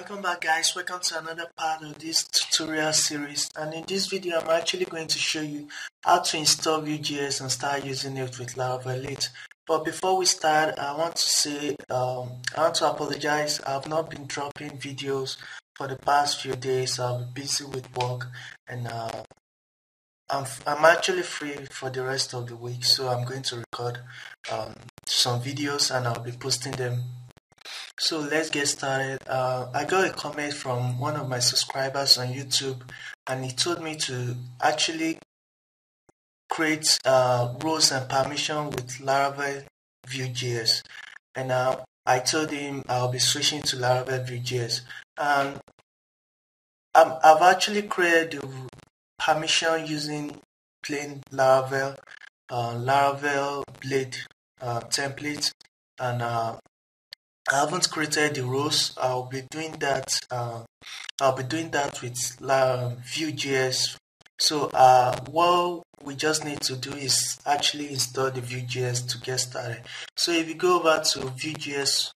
Welcome back, guys. Welcome to another part of this tutorial series, and in this video I'm actually going to show you how to install Vue.js and start using it with Laravel 8. But before we start, I want to say I want to apologize. I've not been dropping videos for the past few days. I've been busy with work, and I'm actually free for the rest of the week, so I'm going to record some videos and I'll be posting them. So let's get started. I got a comment from one of my subscribers on YouTube, and he told me to actually create roles and permission with Laravel Vue.js, and I told him I'll be switching to Laravel Vue.js. I've actually created the permission using plain Laravel, Laravel Blade template, and I haven't created the roles. I'll be doing that. I'll be doing that with Vue.js. So what we just need to do is actually install the Vue.js to get started. So if you go over to Vue.js,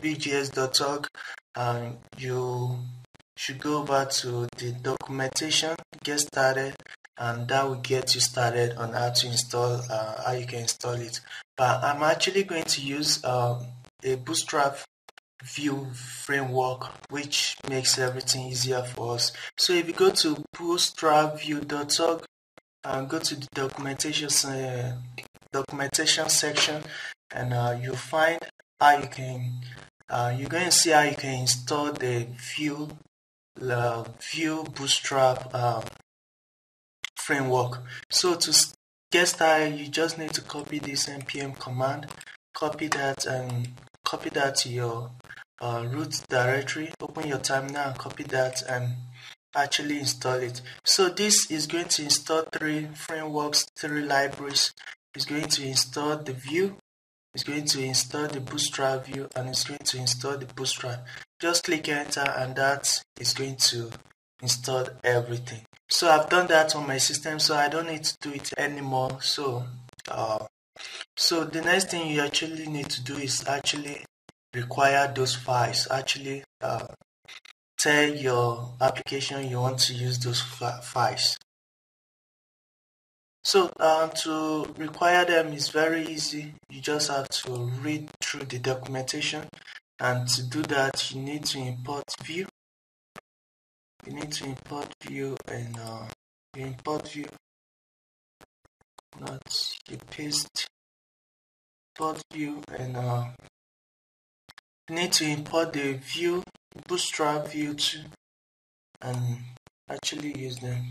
Vue.js.org, and you should go over to the documentation, get started, and that will get you started on how to install, how you can install it. But I'm actually going to use a Bootstrap Vue framework, which makes everything easier for us. So if you go to bootstrapvue.org and go to the documentation section, and you'll find how you can you're going to see how you can install the Vue Bootstrap framework. So to get started, you just need to copy this npm command, copy that, and copy that to your root directory. Open your terminal and copy that and actually install it. So this is going to install 3 frameworks, 3 libraries. It's going to install the Vue, it's going to install the Bootstrap Vue, and it's going to install the Bootstrap. Just click enter, and that is going to install everything. So I've done that on my system, so I don't need to do it anymore. So so the next thing you actually need to do is actually require those files. Actually tell your application you want to use those files. So to require them is very easy. You just have to read through the documentation, and to do that you need to import Vue. You need to import Vue, and you import Vue. Not you paste import Vue, and you need to import the Vue Bootstrap Vue too, and actually use them.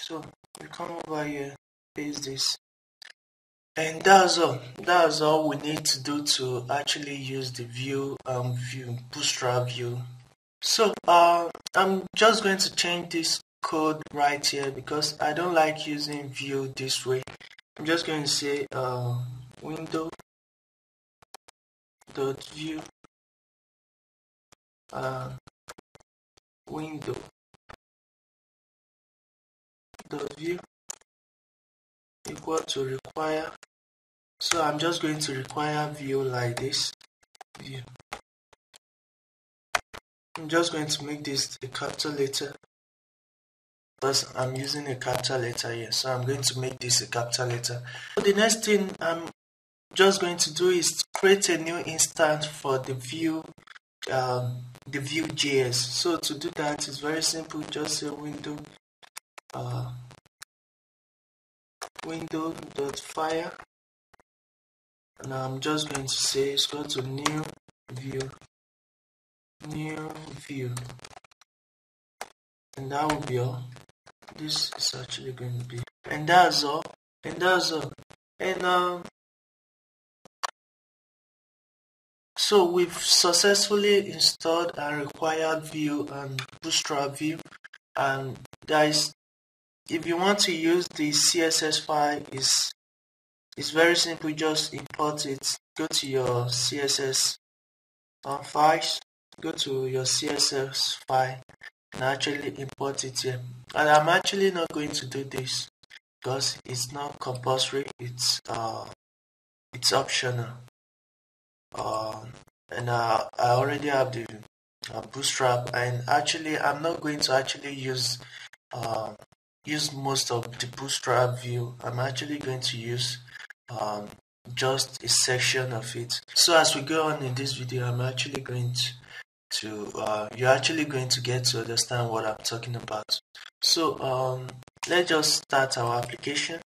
So we come over here, paste this, and that's all. That's all we need to do to actually use the Vue Bootstrap Vue. So I'm just going to change this code right here because I don't like using Vue this way. I'm just going to say window.vue window.vue equal to require. So I'm just going to require Vue like this. Vue. I'm just going to make this a capital letter. Because I'm using a capital letter here, so I'm going to make this a capital letter. So the next thing I'm just going to do is create a new instance for the Vue, the Vue.js. So to do that is very simple. Just say window, window.fire, and I'm just going to say it's going to new Vue, and that will be all. This is actually going to be, and that's all, and that's all. And so we've successfully installed and required Vue and Bootstrap Vue. And guys, if you want to use the CSS file, it's very simple. Just import it. Go to your CSS files. Go to your CSS file and actually import it here. And I'm actually not going to do this because it's not compulsory. It's optional. and I already have the Bootstrap, and actually I'm not going to actually use most of the Bootstrap view. I'm actually going to use just a section of it. So as we go on in this video, I'm actually going to you're actually going to get to understand what I'm talking about. So let's just start our application.